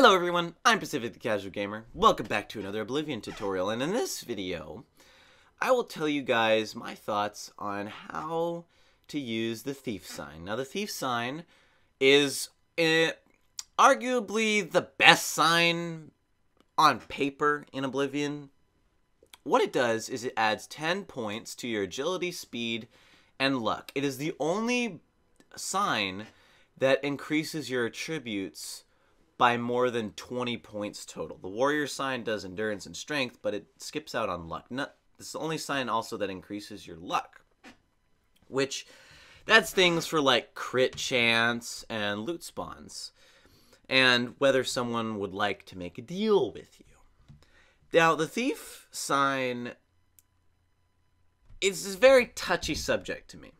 Hello everyone, I'm Pacific the Casual Gamer. Welcome back to another Oblivion tutorial, and in this video, I will tell you guys my thoughts on how to use the Thief sign. Now the Thief sign is arguably the best sign on paper in Oblivion. What it does is it adds 10 points to your agility, speed, and luck. It is the only sign that increases your attributes by more than 20 points total. The warrior sign does endurance and strength, but it skips out on luck. This is the only sign also that increases your luck, which that's things for like crit chance and loot spawns, and whether someone would like to make a deal with you. Now, the Thief sign is a very touchy subject to me,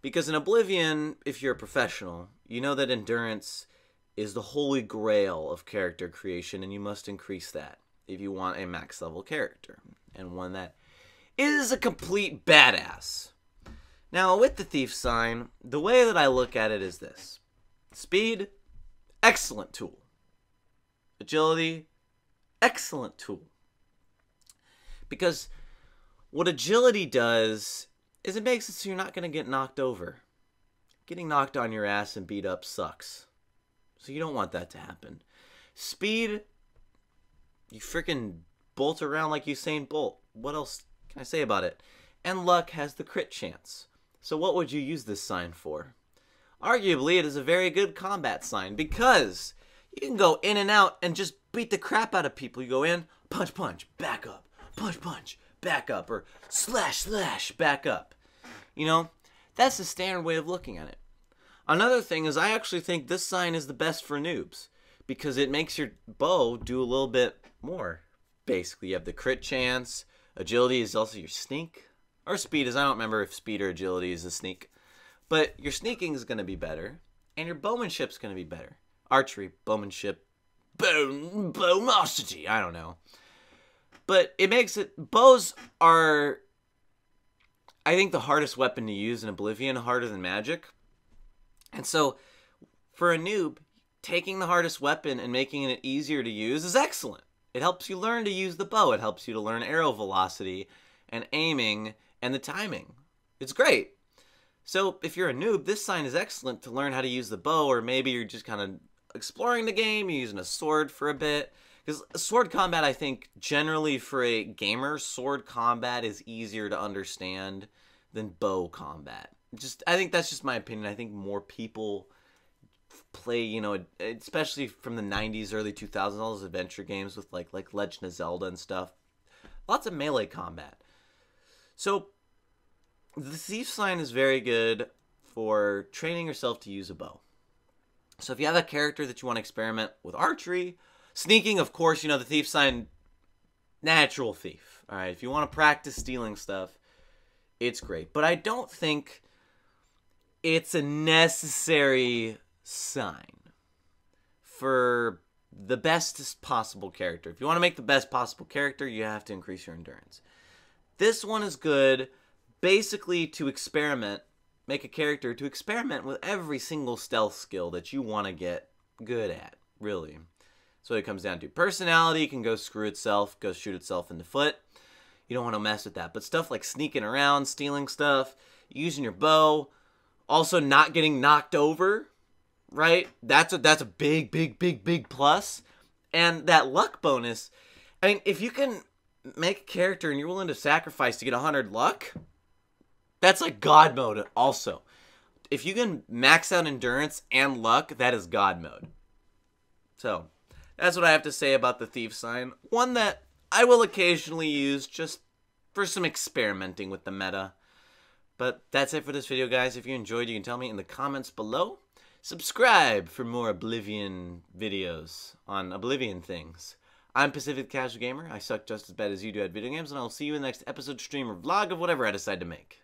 because in Oblivion, if you're a professional, you know that endurance is the holy grail of character creation, and you must increase that if you want a max level character, and one that is a complete badass. Now, with the Thief sign, the way that I look at it is this. Speed, excellent tool. Agility, excellent tool. Because what agility does is it makes it so you're not going to get knocked over. Getting knocked on your ass and beat up sucks. So you don't want that to happen. Speed, you freaking bolt around like Usain Bolt. What else can I say about it? And luck has the crit chance. So what would you use this sign for? Arguably, it is a very good combat sign because you can go in and out and just beat the crap out of people. You go in, punch, punch, back up, punch, punch, back up, or slash, slash, back up. You know, that's the standard way of looking at it. Another thing is I actually think this sign is the best for noobs because it makes your bow do a little bit more. Basically, you have the crit chance. Agility is also your sneak. Or speed is, I don't remember if speed or agility is a sneak. But your sneaking is going to be better, and your bowmanship is going to be better. Archery, bowmanship, bowmosity, I don't know. But it makes it, bows are, I think, the hardest weapon to use in Oblivion, harder than magic. And so, for a noob, taking the hardest weapon and making it easier to use is excellent. It helps you learn to use the bow. It helps you to learn arrow velocity and aiming and the timing. It's great. So, if you're a noob, this sign is excellent to learn how to use the bow, or maybe you're just kind of exploring the game, you're using a sword for a bit. Because sword combat, I think, generally for a gamer, sword combat is easier to understand than bow combat. Just, I think that's just my opinion. I think more people play, you know, especially from the 90s, early 2000s, all those adventure games with like Legend of Zelda and stuff. Lots of melee combat. So the Thief sign is very good for training yourself to use a bow. So if you have a character that you want to experiment with archery, sneaking, of course, you know, the Thief sign, natural thief. All right, if you want to practice stealing stuff, it's great. But I don't think it's a necessary sign for the best possible character. If you want to make the best possible character, you have to increase your endurance. This one is good basically to experiment, make a character to experiment with every single stealth skill that you want to get good at, really. So it comes down to personality can go screw itself, go shoot itself in the foot. You don't want to mess with that. But stuff like sneaking around, stealing stuff, using your bow, also not getting knocked over, right? That's a big, big, big, big plus. And that luck bonus, I mean, if you can make a character and you're willing to sacrifice to get 100 luck, that's like God mode also. If you can max out endurance and luck, that is God mode. So that's what I have to say about the Thief sign. One that I will occasionally use just for some experimenting with the meta. But that's it for this video, guys. If you enjoyed, you can tell me in the comments below. Subscribe for more Oblivion videos on Oblivion things. I'm Pacific the Casual Gamer. I suck just as bad as you do at video games, and I'll see you in the next episode, stream, or vlog of whatever I decide to make.